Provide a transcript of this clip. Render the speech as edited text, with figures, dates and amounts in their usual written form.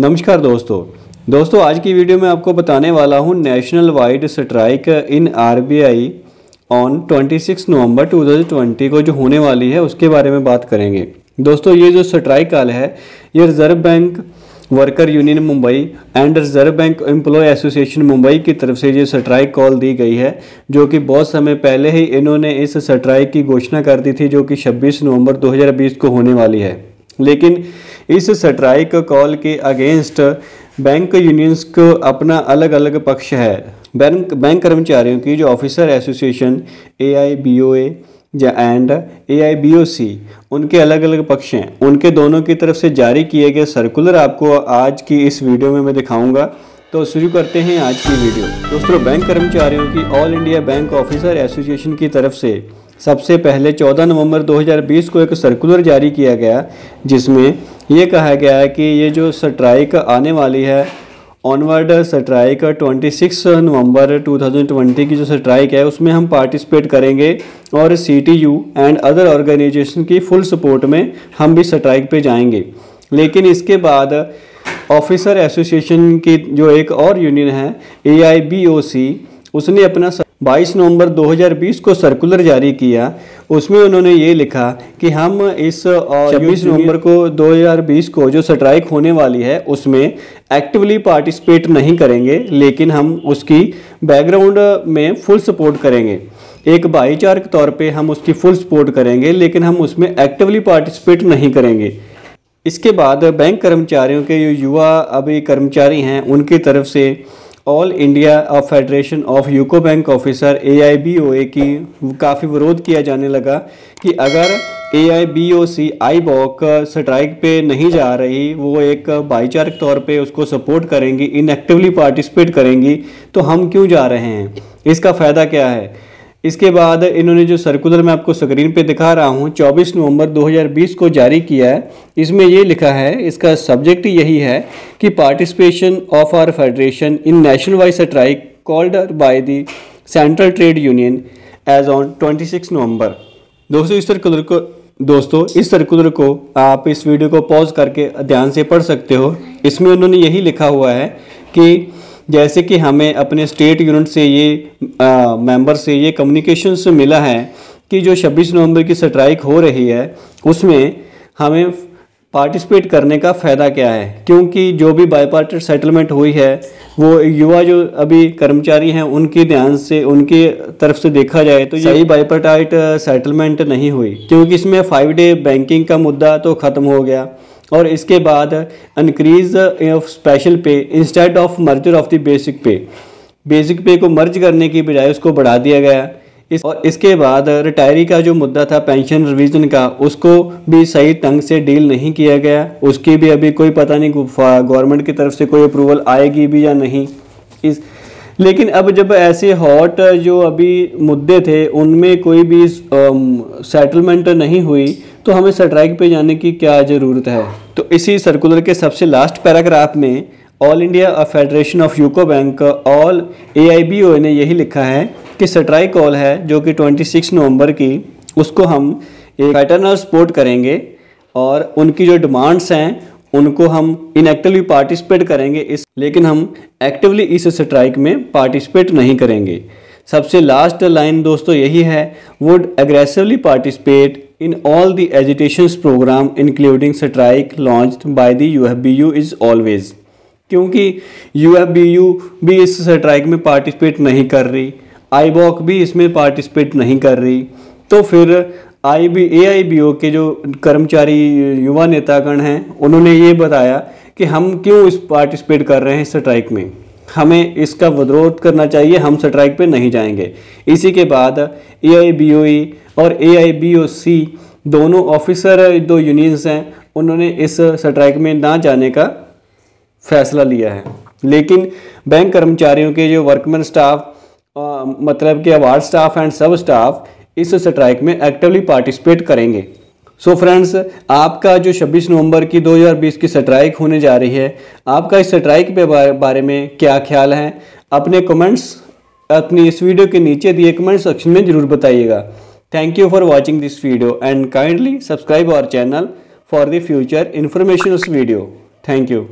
नमस्कार दोस्तों, आज की वीडियो में आपको बताने वाला हूं national wide strike in RBI on 26 November 2020 को जो होने वाली है उसके बारे में बात करेंगे। दोस्तों, ये जो स्ट्राइक काल है ये reserve bank worker union Mumbai and reserve bank employ association Mumbai की तरफ से ये स्ट्राइक कॉल दी गई है, जो कि बहुत समय पहले ही इन्होंने इस स्ट्राइक की घोषणा कर दी थी, जो कि 26 नवंबर 2020 को होने वाली है। लेकिन इस स्ट्राइक कॉल के अगेंस्ट बैंक यूनियंस को अपना अलग अलग पक्ष है। बैंक कर्मचारियों की जो officer association AIBOA and AIBOC, उनके अलग अलग पक्ष हैं। उनके दोनों की तरफ से जारी किए गए सर्कुलर आपको आज की इस वीडियो में मैं दिखाऊंगा। तो शुरू करते हैं आज की वीडियो। दोस्तों, बैंक कर्मचारियों की all India bank officer association की तरफ से सबसे पहले 14 नवंबर 2020 को एक सर्कुलर जारी किया गया, जिसमें यह कहा गया है कि ये जो स्ट्राइक आने वाली है ऑनवर्ड स्ट्राइक 26 नवंबर 2020 की जो स्ट्राइक है उसमें हम पार्टिसिपेट करेंगे और CTU एंड अदर ऑर्गेनाइजेशन की फुल सपोर्ट में हम भी स्ट्राइक पे जाएंगे। लेकिन इसके बाद ऑफिसर एसोसिएशन की जो एक और यूनियन है AIBOC, उसने अपना 22 नवंबर 2020 को सर्कुलर जारी किया। उसमें उन्होंने ये लिखा कि हम इस 26 नवंबर को 2020 को जो स्ट्राइक होने वाली है उसमें एक्टिवली पार्टिसिपेट नहीं करेंगे, लेकिन हम उसकी बैकग्राउंड में फुल सपोर्ट करेंगे। एक भाईचारे के तौर पे हम उसकी फुल सपोर्ट करेंगे, लेकिन हम उसमें एक्टिवली पार्टिसिपेट नहीं करेंगे। इसके बाद बैंक कर्मचारियों के जो युवा अभी कर्मचारी हैं उनकी तरफ से all India of federation of UCO bank officer AIBOA की काफ़ी विरोध किया जाने लगा कि अगर AIBOC आईबॉक स्ट्राइक पे नहीं जा रही, वो एक भाईचारे के तौर पे उसको सपोर्ट करेंगी, इनएक्टिवली पार्टिसिपेट करेंगी, तो हम क्यों जा रहे हैं, इसका फ़ायदा क्या है। इसके बाद इन्होंने जो सर्कुलर मैं आपको स्क्रीन पे दिखा रहा हूँ 24 नवंबर 2020 को जारी किया है, इसमें ये लिखा है, इसका सब्जेक्ट यही है कि participation of our federation in national wide strike called by the central trade union as on 26 November. दोस्तों इस सर्कुलर को आप इस वीडियो को पॉज करके ध्यान से पढ़ सकते हो। इसमें उन्होंने यही लिखा हुआ है कि जैसे कि हमें अपने स्टेट यूनिट से मेंबर से ये कम्युनिकेशन से मिला है कि जो 26 नवंबर की स्ट्राइक हो रही है उसमें हमें पार्टिसिपेट करने का फ़ायदा क्या है, क्योंकि जो भी बाइपार्टेट सेटलमेंट हुई है वो युवा जो अभी कर्मचारी हैं उनकी ध्यान से उनकी तरफ से देखा जाए तो सही बाइपार्टाइट सेटलमेंट नहीं हुई, क्योंकि इसमें 5 डे बैंकिंग का मुद्दा तो ख़त्म हो गया और इसके बाद increase of special pay instead of merger of the basic pay को मर्ज करने की बजाय उसको बढ़ा दिया गया। इसके बाद रिटायरी का जो मुद्दा था पेंशन रिवीजन का, उसको भी सही ढंग से डील नहीं किया गया, उसकी भी अभी कोई पता नहीं गवर्नमेंट की तरफ से कोई अप्रूवल आएगी भी या नहीं। लेकिन अब जब ऐसे हॉट जो अभी मुद्दे थे उनमें कोई भी सेटलमेंट नहीं हुई तो हमें स्ट्राइक पे जाने की क्या ज़रूरत है। तो इसी सर्कुलर के सबसे लास्ट पैराग्राफ में all India federation of UCO bank all AIBOA ने यही लिखा है कि स्ट्राइक कॉल है जो कि 26 नवंबर की, उसको हम एक पैटर्नल सपोर्ट करेंगे और उनकी जो डिमांड्स हैं उनको हम इनएक्टिवली पार्टिसिपेट करेंगे, लेकिन हम एक्टिवली इस स्ट्राइक में पार्टिसिपेट नहीं करेंगे। सबसे लास्ट लाइन दोस्तों यही है, would aggressively participate in all the agitations programme including strike launched by the UFBU is always. क्योंकि UFBU भी इस स्ट्राइक में पार्टिसिपेट नहीं कर रही, आईबॉक भी इसमें पार्टिसिपेट नहीं कर रही, तो फिर AIBOA के जो कर्मचारी युवा नेतागण हैं उन्होंने ये बताया कि हम क्यों इस पार्टिसिपेट कर रहे हैं स्ट्राइक में, हमें इसका विरोध करना चाहिए, हम स्ट्राइक पे नहीं जाएंगे। इसी के बाद AIBOA और AIBOC दोनों ऑफिसर दो यूनियंस हैं, उन्होंने इस स्ट्राइक में ना जाने का फैसला लिया है। लेकिन बैंक कर्मचारियों के जो वर्कमैन स्टाफ मतलब कि award staff and sub staff इस स्ट्राइक में एक्टिवली पार्टिसिपेट करेंगे। सो फ्रेंड्स, आपका जो 26 नवंबर की 2020 की स्ट्राइक होने जा रही है, आपका इस स्ट्राइक के बारे में क्या ख्याल है, अपने कमेंट्स अपनी इस वीडियो के नीचे दिए कमेंट सेक्शन में ज़रूर बताइएगा। Thank you for watching this video and kindly subscribe our channel for the future informational video. Thank you.